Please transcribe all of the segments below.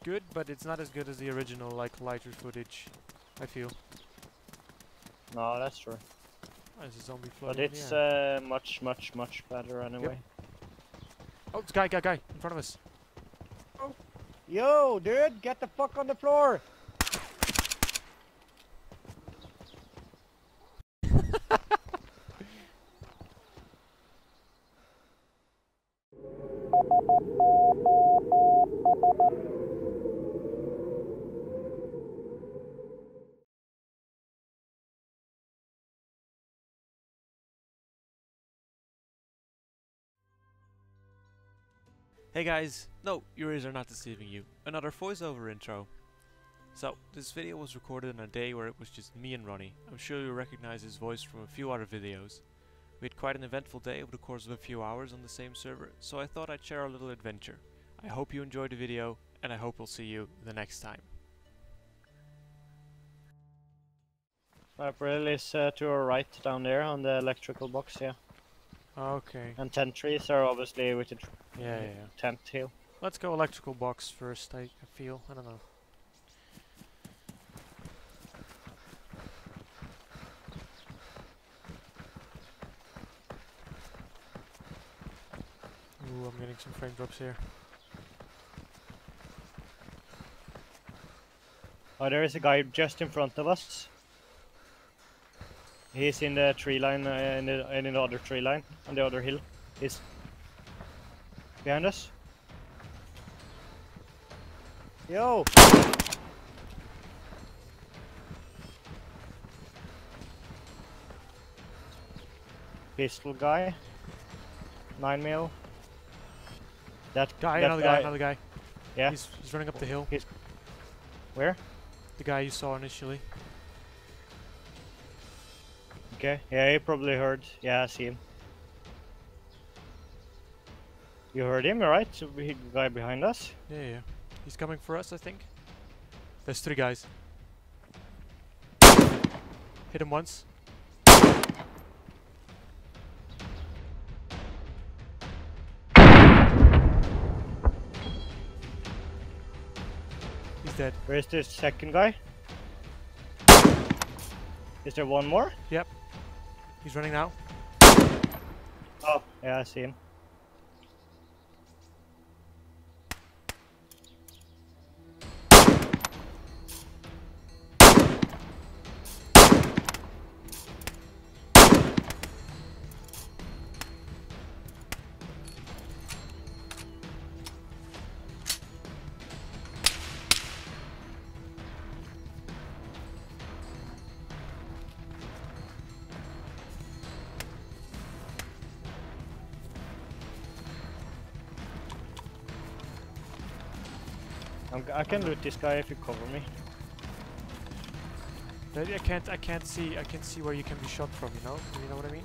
it's good, but it's not as good as the original, like lighter footage, I feel. No, that's true. Oh, there's a zombie floating. But it's much better anyway. Yep. Oh, it's guy in front of us. Oh. Yo, dude, get the fuck on the floor. Hey guys, no, your ears are not deceiving you. Another voiceover intro. So, this video was recorded on a day where it was just me and Ronnie. I'm sure you'll recognize his voice from a few other videos. We had quite an eventful day over the course of a few hours on the same server, so I thought I'd share our little adventure. I hope you enjoyed the video, and I hope we'll see you the next time. My braille is to our right down there on the electrical box here. Okay. And tent trees are obviously with the tent hill. Let's go electrical box first, I feel. I don't know. Ooh, I'm getting some frame drops here. Oh, there is a guy just in front of us. He's in the tree line, in the other tree line, on the other hill. He's behind us. Yo! Pistol guy. 9mm. That guy, another guy. Yeah. He's running up the hill. Where? The guy you saw initially. Okay, yeah, you probably heard. Yeah, I see him. You heard him, right? The guy behind us? Yeah, yeah. He's coming for us, I think. There's three guys. Hit him once. He's dead. Where's the second guy? Is there one more? Yep. He's running now. Oh, yeah, I see him. I can loot this guy if you cover me. I can see where you can be shot from, you know? You know what I mean?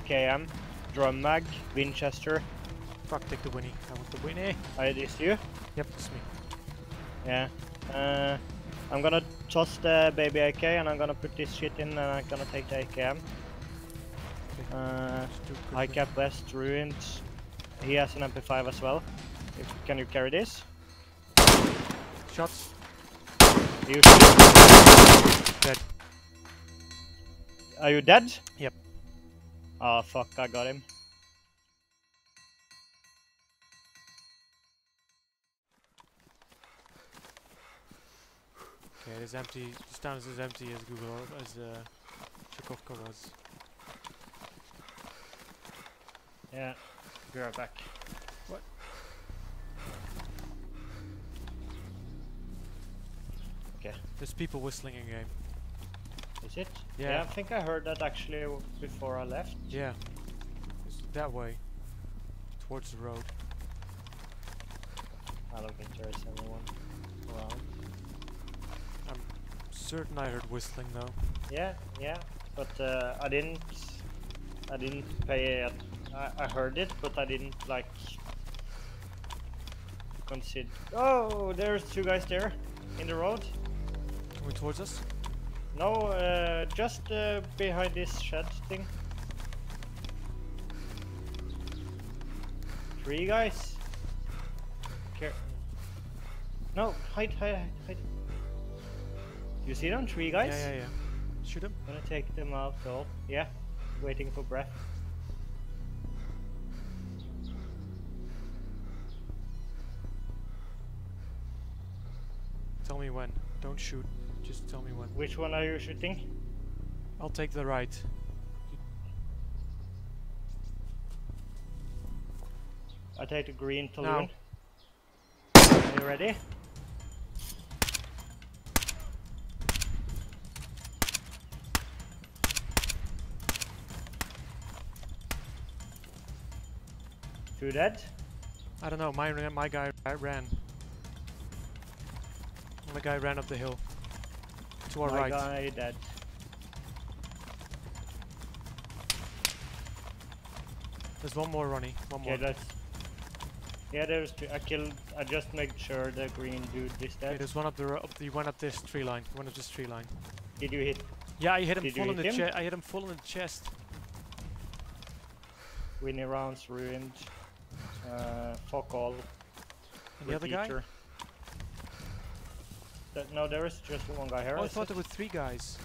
AKM, drum mag, Winchester. Fuck, take the Winnie. I want the Winnie. Is you? Yep, it's me. Yeah. I'm gonna toss the baby AK and I'm gonna put this shit in and I'm gonna take the AKM. Okay. ICAP West Ruins. He has an MP5 as well. Can you carry this? Shots. You dead. Are you dead? Yep. Oh fuck, I got him. Okay, it is empty. This town is as empty as Google as Chukovka was. Yeah, be right back. What? There's people whistling in game. Is it? Yeah. Yeah, I think I heard that actually before I left. Yeah. It's that way. Towards the road. I don't think there is anyone around. I'm certain I heard whistling though. Yeah, yeah. But I didn't pay it. I heard it, but I didn't like consider. Oh, there's two guys there in the road. Coming towards us? No, just behind this shed thing. Three guys. No, hide. You see them? Three guys? Yeah. Shoot them. I'm gonna take them out though. Yeah, waiting for breath. Tell me when. Don't shoot. Just tell me when. Which one are you shooting? I'll take the right. I take the green balloon. Are you ready? Two dead? I don't know. My guy ran. My guy ran up the hill. To our right. My guy dead. There's one more, Ronnie. One more. Yeah, there's two. I just made sure the green dude is dead. Okay, there's one up this tree line. One up this tree line. Did you hit? Yeah, I hit him full in the chest. I hit him full in the chest. Winning rounds ruined. Fuck all. And the other guy? No, there is just one guy here. Oh, I thought there were three guys.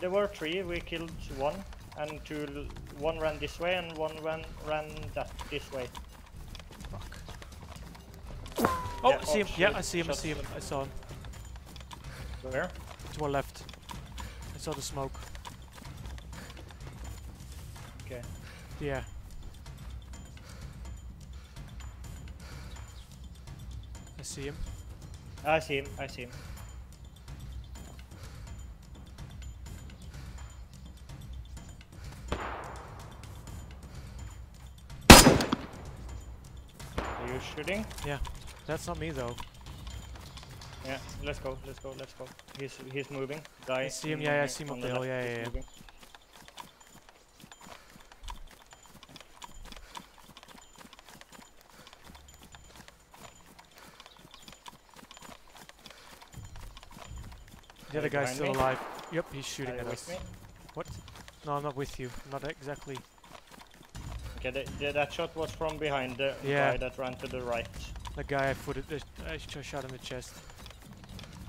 There were three. We killed one, and two. One ran this way, and one ran this way. Fuck. Oh, yeah, I see him. Yeah, I see him. I saw him. Where? To our left. I saw the smoke. Okay. Yeah. I see him. I see him. Are you shooting? Yeah. That's not me though. Yeah, let's go. He's moving. Die. I see him, yeah, I see him up the hill, yeah. The other guy's still alive. Yep, he's shooting at us. What? No, I'm not with you. Not exactly. Okay, that shot was from behind the guy that ran to the right. The guy I shot in the chest.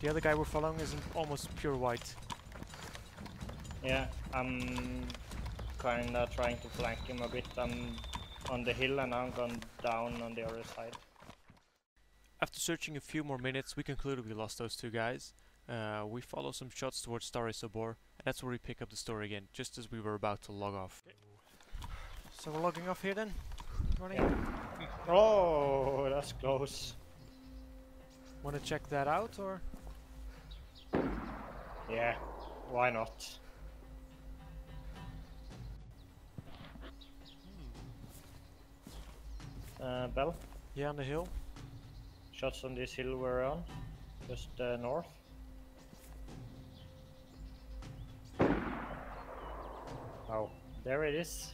The other guy we're following is almost pure white. Yeah, I'm kinda trying to flank him a bit. I'm on the hill and I'm gone down on the other side. After searching a few more minutes, we concluded we lost those two guys. We follow some shots towards Starry Sabor, and that's where we pick up the story again, just as we were about to log off. Kay. So we're logging off here then? Ronnie? Yeah. Oh, that's close. Wanna check that out, or? Yeah, why not? Bell? Yeah, on the hill. Shots on this hill we're on, just north. Oh, there it is.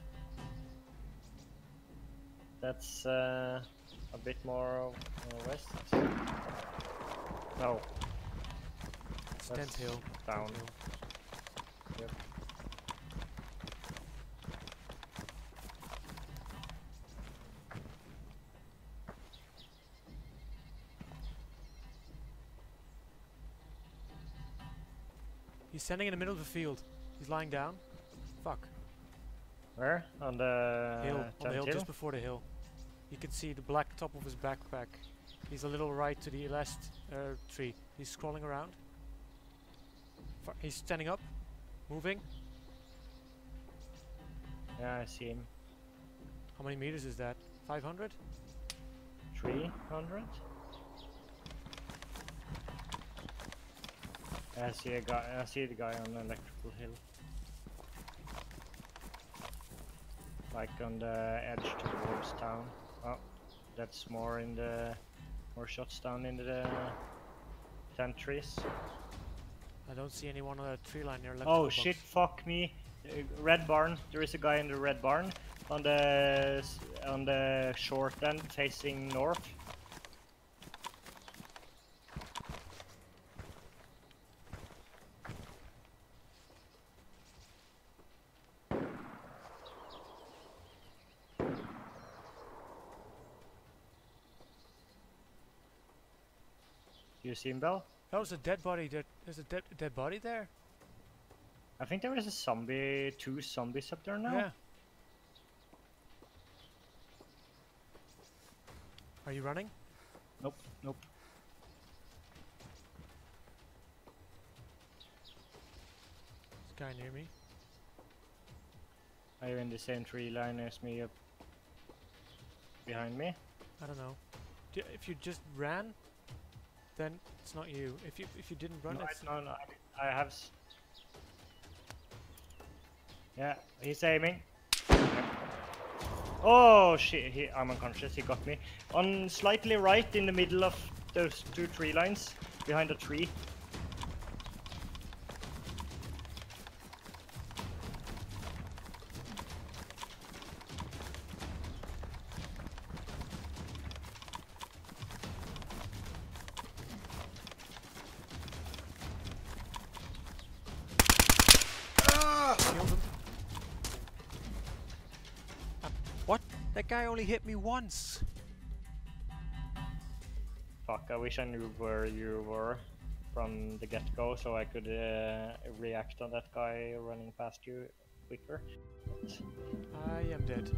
That's a bit more west. No. It's that's hill. Down. Yep. He's standing in the middle of the field. He's lying down. Fuck. Where? On the hill. On the hill, just before the hill. You can see the black top of his backpack. He's a little right to the last tree. He's scrolling around. He's standing up, moving. Yeah, I see him. How many meters is that? 500? 300? I see a guy. I see the guy on the electrical hill. Like on the edge towards town. Oh, that's more shots down in the tent trees. I don't see anyone on the tree line near left. Oh shit! Fuck me. Red barn. There is a guy in the red barn on the short end facing north. You see him, Bell? That was a dead body. There's a dead body there. I think there is a zombie, 2 zombies up there now. Yeah. Are you running? Nope, nope. There's a guy near me. Are you in the same tree line as me up behind me? I don't know. If you just ran, then it's not you. If you didn't run, no, it's no. I have. Yeah, he's aiming. Oh shit! I'm unconscious. He got me. On slightly right, in the middle of those 2 tree lines, behind a tree. That guy only hit me once. Fuck, I wish I knew where you were from the get-go so I could react on that guy running past you quicker. I am dead.